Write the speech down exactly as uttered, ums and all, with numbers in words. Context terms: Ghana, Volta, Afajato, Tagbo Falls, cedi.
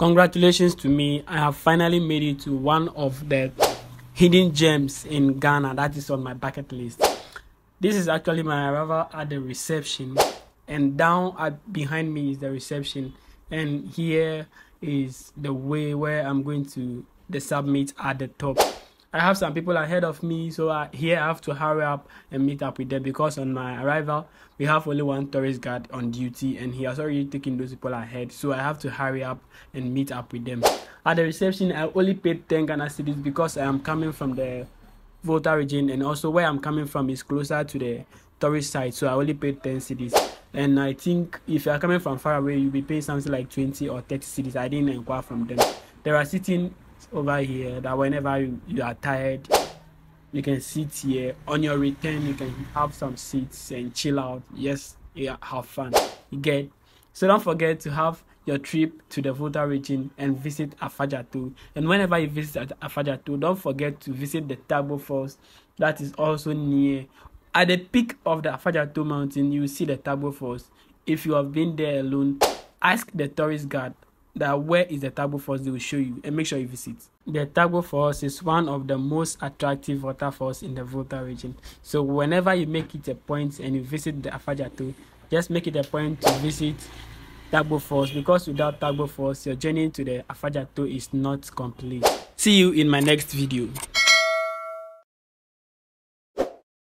Congratulations to me. I have finally made it to one of the hidden gems in Ghana that is on my bucket list. This is actually my arrival at the reception, and down at, behind me is the reception, and here is the way where I'm going to the summit at the top. I have some people ahead of me, so I, here I have to hurry up and meet up with them, because on my arrival we have only one tourist guard on duty and he has already taken those people ahead, so I have to hurry up and meet up with them. At the reception I only paid ten Ghana cedis because I am coming from the Volta region, and also where I'm coming from is closer to the tourist side, so I only paid ten cedis. And I think if you are coming from far away you'll be paying something like twenty or thirty cedis. I didn't inquire from them. There are sitting over here that whenever you, you are tired you can sit here. On your return you can have some seats and chill out. Yes, yeah, have fun, you get. So don't forget to have your trip to the Volta region and visit Afajato, and whenever you visit Afajato don't forget to visit the Tagbo Falls that is also near. At the peak of the Afajato mountain you will see the Tagbo Falls. If you have been there alone, ask the tourist guard that where is the Tagbo Falls, they will show you, and make sure you visit. The Tagbo Falls is one of the most attractive waterfalls in the Volta region, so whenever you make it a point and you visit the Afajato, just make it a point to visit Tagbo Falls, because without Tagbo Falls your journey to the Afajato is not complete. See you in my next video.